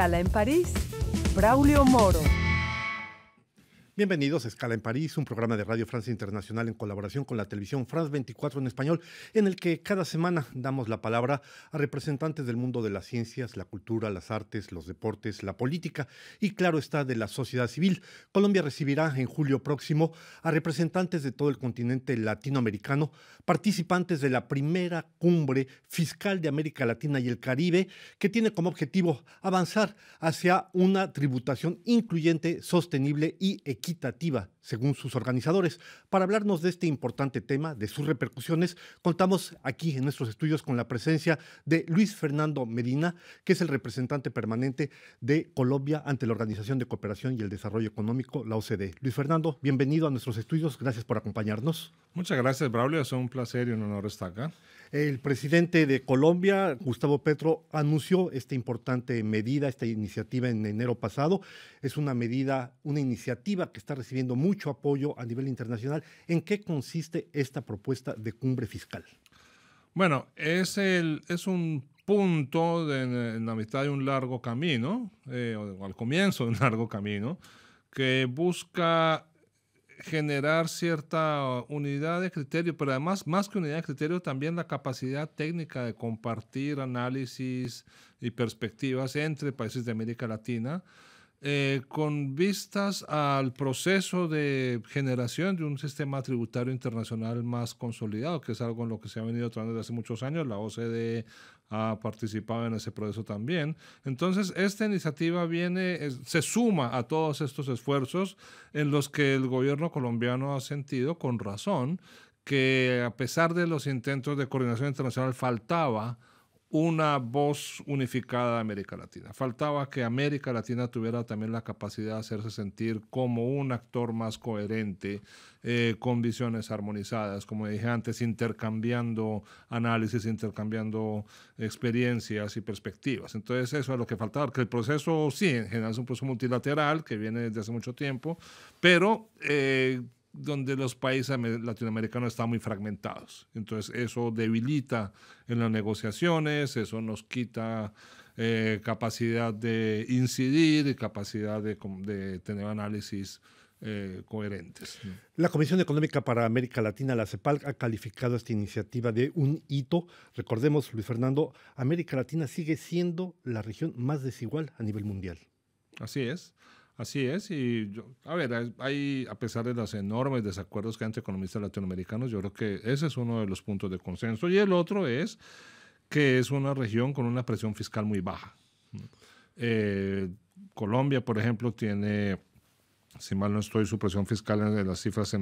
Escala en París, Braulio Moro. Bienvenidos a Escala en París, un programa de Radio Francia Internacional en colaboración con la televisión France 24 en español, en el que cada semana damos la palabra a representantes del mundo de las ciencias, la cultura, las artes, los deportes, la política y, claro está, de la sociedad civil. Colombia recibirá en julio próximo a representantes de todo el continente latinoamericano, participantes de la primera Cumbre Fiscal de América Latina y el Caribe, que tiene como objetivo avanzar hacia una tributación incluyente, sostenible y equitativa, según sus organizadores. Para hablarnos de este importante tema, de sus repercusiones, contamos aquí en nuestros estudios con la presencia de Luis Fernando Medina, que es el representante permanente de Colombia ante la Organización de Cooperación y el Desarrollo Económico, la OCDE. Luis Fernando, bienvenido a nuestros estudios, gracias por acompañarnos. Muchas gracias, Braulio, es un placer y un honor estar acá. El presidente de Colombia, Gustavo Petro, anunció esta importante medida, esta iniciativa en enero pasado. Es una medida, una iniciativa que está recibiendo mucho apoyo a nivel internacional. ¿En qué consiste esta propuesta de cumbre fiscal? Bueno, es un punto en la mitad de un largo camino, o al comienzo de un largo camino, que busca generar cierta unidad de criterio, pero además, más que unidad de criterio, también la capacidad técnica de compartir análisis y perspectivas entre países de América Latina, con vistas al proceso de generación de un sistema tributario internacional más consolidado, que es algo en lo que se ha venido trabajando desde hace muchos años. La OCDE ha participado en ese proceso también. Entonces, esta iniciativa se suma a todos estos esfuerzos en los que el gobierno colombiano ha sentido, con razón, que a pesar de los intentos de coordinación internacional faltaba una voz unificada de América Latina. Faltaba que América Latina tuviera también la capacidad de hacerse sentir como un actor más coherente, con visiones armonizadas, como dije antes, intercambiando análisis, intercambiando experiencias y perspectivas. Entonces eso es lo que faltaba, que el proceso, sí, en general es un proceso multilateral que viene desde hace mucho tiempo, pero donde los países latinoamericanos están muy fragmentados. Entonces eso debilita en las negociaciones, eso nos quita capacidad de incidir y capacidad de tener análisis coherentes. La Comisión Económica para América Latina, la CEPAL, ha calificado esta iniciativa de un hito. Recordemos, Luis Fernando, América Latina sigue siendo la región más desigual a nivel mundial. Así es. Así es, y a pesar de los enormes desacuerdos que hay entre economistas latinoamericanos, yo creo que ese es uno de los puntos de consenso. Y el otro es que es una región con una presión fiscal muy baja. Colombia, por ejemplo, tiene, si mal no estoy, su presión fiscal, en las cifras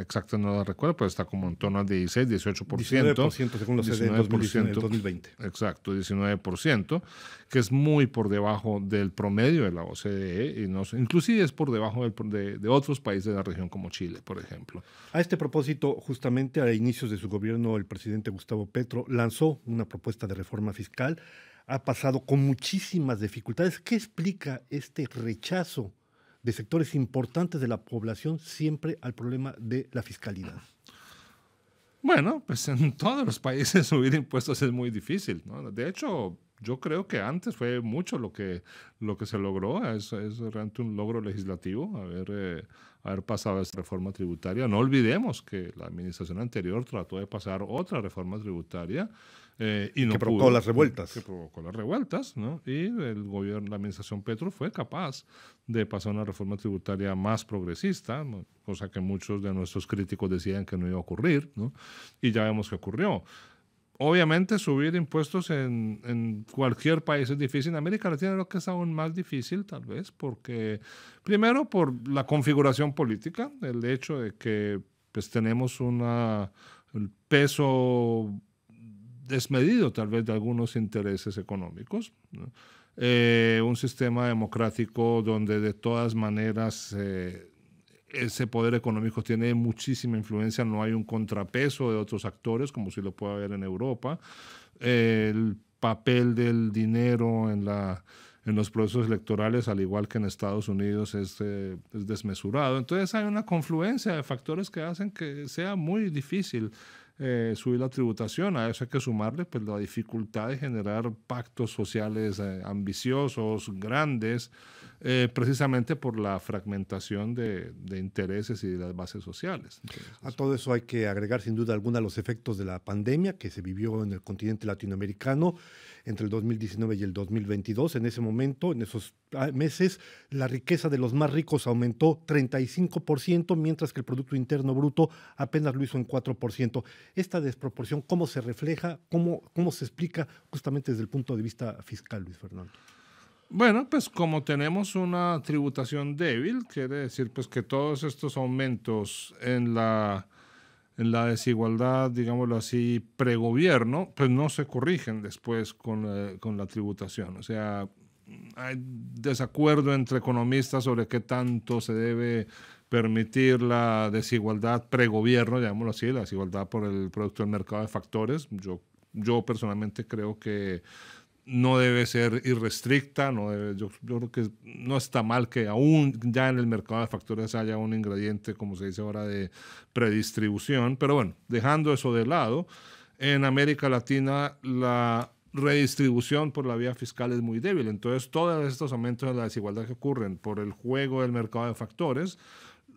exactas no las recuerdo, pero está como en torno al 16, 18%. 19% según los CEDE en 2020. Exacto, 19%, que es muy por debajo del promedio de la OCDE, y inclusive es por debajo de otros países de la región como Chile, por ejemplo. A este propósito, justamente a inicios de su gobierno, el presidente Gustavo Petro lanzó una propuesta de reforma fiscal. Ha pasado con muchísimas dificultades. ¿Qué explica este rechazo de sectores importantes de la población siempre al problema de la fiscalidad? Bueno, pues en todos los países subir impuestos es muy difícil, ¿no? De hecho, yo creo que antes fue mucho lo que se logró. Es realmente un logro legislativo haber pasado esta reforma tributaria. No olvidemos que la administración anterior trató de pasar otra reforma tributaria y no pudo. Que provocó las revueltas. Que provocó las revueltas, ¿no? Y el gobierno, la administración Petro fue capaz de pasar una reforma tributaria más progresista, ¿no? Cosa que muchos de nuestros críticos decían que no iba a ocurrir, ¿no? Y ya vemos que ocurrió. Obviamente subir impuestos en cualquier país es difícil. En América Latina creo que es aún más difícil, tal vez, porque primero por la configuración política, el hecho de que pues tenemos el peso desmedido tal vez de algunos intereses económicos, ¿no? Un sistema democrático donde de todas maneras ese poder económico tiene muchísima influencia, no hay un contrapeso de otros actores como si lo puede haber en Europa. El papel del dinero en los procesos electorales, al igual que en Estados Unidos, es desmesurado. Entonces hay una confluencia de factores que hacen que sea muy difícil subir la tributación. A eso hay que sumarle pues, la dificultad de generar pactos sociales ambiciosos, grandes, precisamente por la fragmentación de intereses y de las bases sociales. Entonces, a todo eso hay que agregar sin duda alguna los efectos de la pandemia que se vivió en el continente latinoamericano entre el 2019 y el 2022. En ese momento, en esos meses, la riqueza de los más ricos aumentó 35%, mientras que el Producto Interno Bruto apenas lo hizo en 4%. Esta desproporción, ¿cómo se refleja? ¿Cómo se explica justamente desde el punto de vista fiscal, Luis Fernando? Bueno, pues como tenemos una tributación débil, quiere decir pues que todos estos aumentos en la desigualdad, digámoslo así, pregobierno, pues no se corrigen después con la tributación. O sea, hay desacuerdo entre economistas sobre qué tanto se debe permitir la desigualdad pregobierno, llamémoslo así, la desigualdad por el producto del mercado de factores. Yo personalmente creo que no debe ser irrestricta, yo creo que no está mal que aún ya en el mercado de factores haya un ingrediente, como se dice ahora, de predistribución. Pero bueno, dejando eso de lado, en América Latina la redistribución por la vía fiscal es muy débil. Entonces, todos estos aumentos de la desigualdad que ocurren por el juego del mercado de factores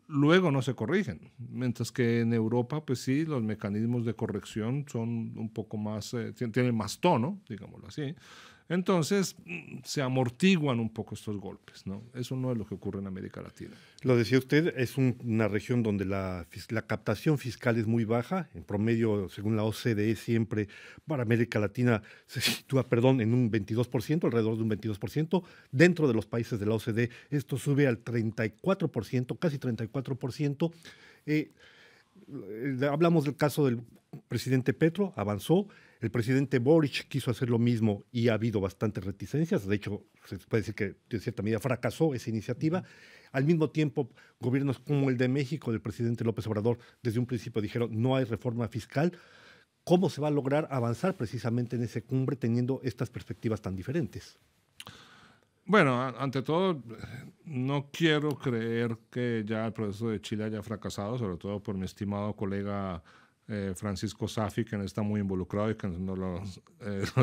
luego no se corrigen, mientras que en Europa, pues sí, los mecanismos de corrección son un poco más, tienen más tono, digámoslo así. Entonces, se amortiguan un poco estos golpes, ¿no? Eso no es lo que ocurre en América Latina. Lo decía usted, es una región donde la captación fiscal es muy baja. En promedio, según la OCDE, siempre para América Latina se sitúa, perdón, en un 22%, alrededor de un 22%. Dentro de los países de la OCDE, esto sube al 34%, casi 34%. Hablamos del caso del presidente Petro, avanzó. El presidente Boric quiso hacer lo mismo y ha habido bastantes reticencias. De hecho, se puede decir que de cierta medida fracasó esa iniciativa. Al mismo tiempo, gobiernos como el de México, del presidente López Obrador, desde un principio dijeron no hay reforma fiscal. ¿Cómo se va a lograr avanzar precisamente en esa cumbre teniendo estas perspectivas tan diferentes? Bueno, ante todo, no quiero creer que ya el proceso de Chile haya fracasado, sobre todo por mi estimado colega Francisco Safi, que no está muy involucrado y que no lo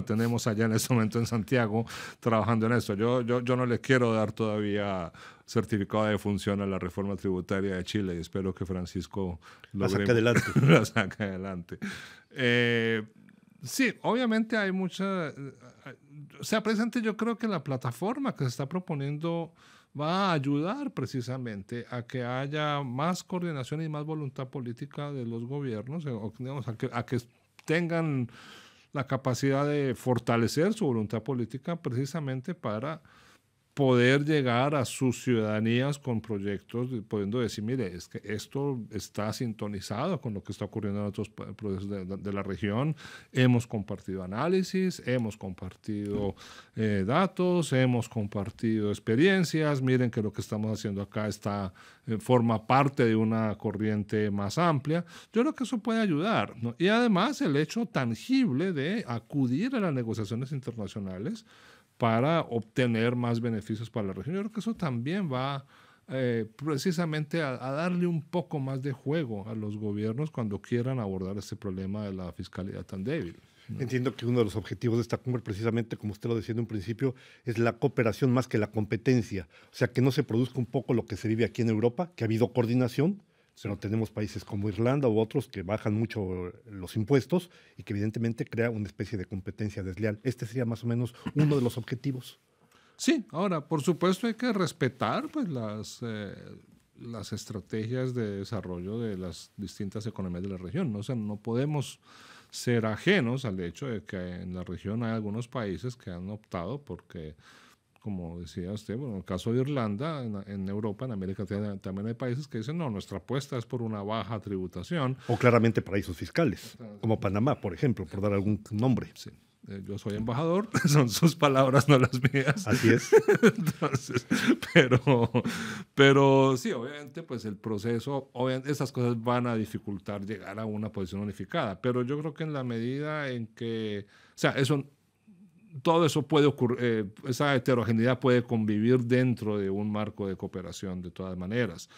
tenemos allá en este momento en Santiago trabajando en esto. Yo no le quiero dar todavía certificado de función a la reforma tributaria de Chile y espero que Francisco la saque adelante. La saque adelante. Sí, obviamente hay mucha... O sea, presente, yo creo que la plataforma que se está proponiendo va a ayudar precisamente a que haya más coordinación y más voluntad política de los gobiernos, digamos, a que tengan la capacidad de fortalecer su voluntad política precisamente para poder llegar a sus ciudadanías con proyectos, pudiendo decir, mire, es que esto está sintonizado con lo que está ocurriendo en otros procesos de la región. Hemos compartido análisis, hemos compartido datos, hemos compartido experiencias. Miren que lo que estamos haciendo acá forma parte de una corriente más amplia. Yo creo que eso puede ayudar, ¿no? Y además el hecho tangible de acudir a las negociaciones internacionales para obtener más beneficios para la región. Yo creo que eso también va precisamente a darle un poco más de juego a los gobiernos cuando quieran abordar este problema de la fiscalidad tan débil, ¿no? Entiendo que uno de los objetivos de esta cumbre, precisamente, como usted lo decía en un principio, es la cooperación más que la competencia. O sea, que no se produzca un poco lo que se vive aquí en Europa, que ha habido coordinación, pero tenemos países como Irlanda u otros que bajan mucho los impuestos y que evidentemente crea una especie de competencia desleal. Este sería más o menos uno de los objetivos. Sí, ahora, por supuesto hay que respetar pues, las estrategias de desarrollo de las distintas economías de la región, ¿no? O sea, no podemos ser ajenos al hecho de que en la región hay algunos países que han optado porque... Como decía usted, bueno, en el caso de Irlanda, en Europa, en América Latina, también hay países que dicen, no, nuestra apuesta es por una baja tributación. O claramente paraísos fiscales, como Panamá, por ejemplo, por dar algún nombre. Sí. Yo soy embajador, son sus palabras, no las mías. Así es. Entonces, pero sí, obviamente, pues el proceso, esas cosas van a dificultar llegar a una posición unificada. Pero yo creo que en la medida en que, o sea, eso... Todo eso puede ocurrir, esa heterogeneidad puede convivir dentro de un marco de cooperación de todas maneras.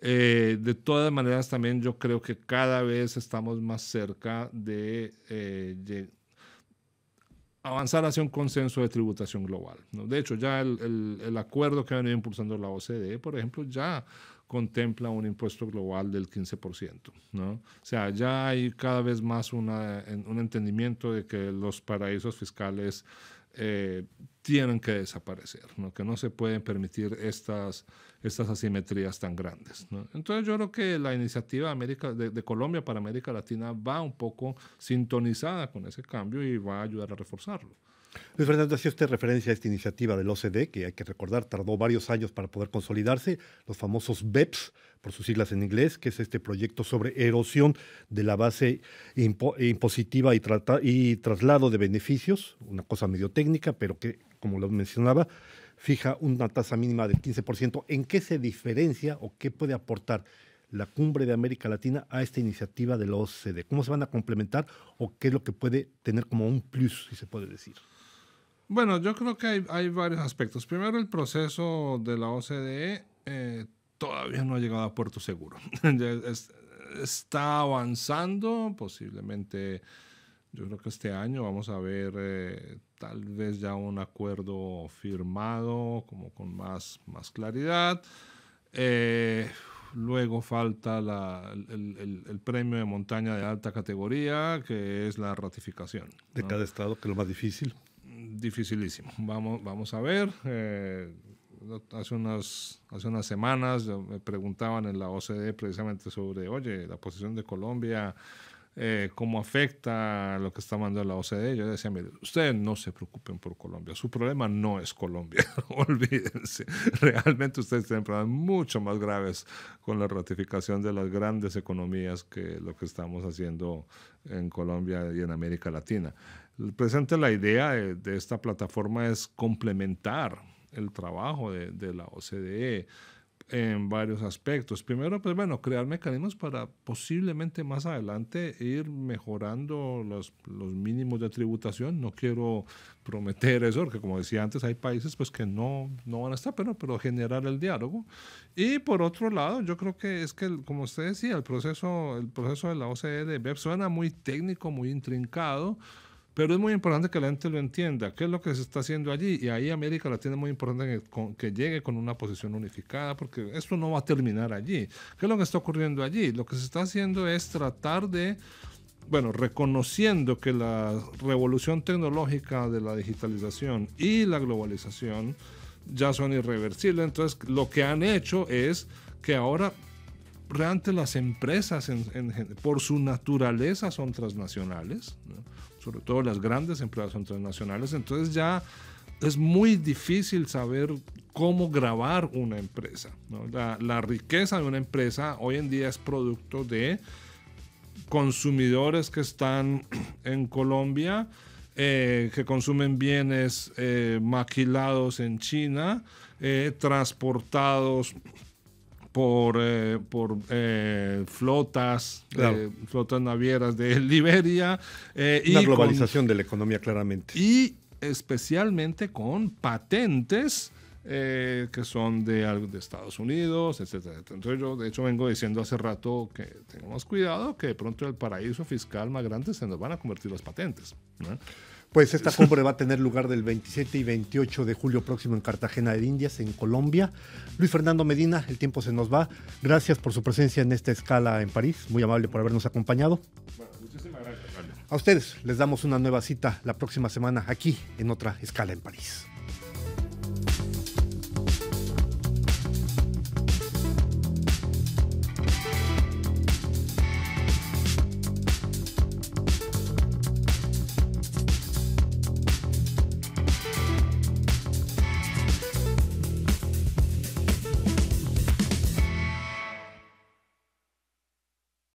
De todas maneras, también yo creo que cada vez estamos más cerca de avanzar hacia un consenso de tributación global, ¿no? De hecho, ya el acuerdo que ha venido impulsando la OCDE, por ejemplo, ya contempla un impuesto global del 15%, ¿no? O sea, ya hay cada vez más un entendimiento de que los paraísos fiscales tienen que desaparecer, ¿no? Que no se pueden permitir estas asimetrías tan grandes, ¿no? Entonces yo creo que la iniciativa de Colombia para América Latina va un poco sintonizada con ese cambio y va a ayudar a reforzarlo. Luis Fernando, hacía usted referencia a esta iniciativa del OCDE, que hay que recordar tardó varios años para poder consolidarse, los famosos BEPS, por sus siglas en inglés, que es este proyecto sobre erosión de la base impositiva y traslado de beneficios, una cosa medio técnica, pero que, como lo mencionaba, fija una tasa mínima del 15%. ¿En qué se diferencia o qué puede aportar la Cumbre de América Latina a esta iniciativa de la OCDE? ¿Cómo se van a complementar o qué es lo que puede tener como un plus, si se puede decir? Bueno, yo creo que hay varios aspectos. Primero, el proceso de la OCDE todavía no ha llegado a puerto seguro. Está avanzando, posiblemente, yo creo que este año vamos a ver tal vez ya un acuerdo firmado como con más claridad. Luego falta el premio de montaña de alta categoría, que es la ratificación, ¿no? De cada estado, que es lo más difícil. Dificilísimo. Vamos a ver. Hace unas semanas me preguntaban en la OCDE precisamente sobre, oye, la posición de Colombia, cómo afecta lo que está mandando la OCDE. Yo decía, mire, ustedes no se preocupen por Colombia. Su problema no es Colombia. Olvídense. Realmente ustedes tienen problemas mucho más graves con la ratificación de las grandes economías que lo que estamos haciendo en Colombia y en América Latina. Presente la idea de esta plataforma es complementar el trabajo de la OCDE en varios aspectos. Primero, pues bueno, crear mecanismos para posiblemente más adelante ir mejorando los mínimos de tributación. No quiero prometer eso, porque como decía antes, hay países pues que no van a estar, pero generar el diálogo. Y por otro lado, yo creo que es que, como usted decía, el proceso de la OCDE de BEPS suena muy técnico, muy intrincado, pero es muy importante que la gente lo entienda, qué es lo que se está haciendo allí. Y ahí América Latina es muy importante que llegue con una posición unificada, porque esto no va a terminar allí. ¿Qué es lo que está ocurriendo allí? Lo que se está haciendo es tratar de, bueno, reconociendo que la revolución tecnológica de la digitalización y la globalización ya son irreversibles. Entonces, lo que han hecho es que ahora realmente las empresas, por su naturaleza, son transnacionales, ¿no? Sobre todo las grandes empresas son transnacionales, entonces ya es muy difícil saber cómo gravar una empresa, ¿no? La riqueza de una empresa hoy en día es producto de consumidores que están en Colombia, que consumen bienes maquilados en China, transportados por flotas, claro, flotas navieras de Liberia. La globalización de la economía, claramente. Y especialmente con patentes que son de Estados Unidos, etcétera. Entonces yo, de hecho, vengo diciendo hace rato que tengamos cuidado, que de pronto el paraíso fiscal más grande se nos van a convertir las patentes, ¿no? Pues esta cumbre va a tener lugar del 27 y 28 de julio próximo en Cartagena de Indias, en Colombia. Luis Fernando Medina, el tiempo se nos va. Gracias por su presencia en esta escala en París. Muy amable por habernos acompañado. Bueno, muchísimas gracias. A ustedes les damos una nueva cita la próxima semana aquí en otra escala en París.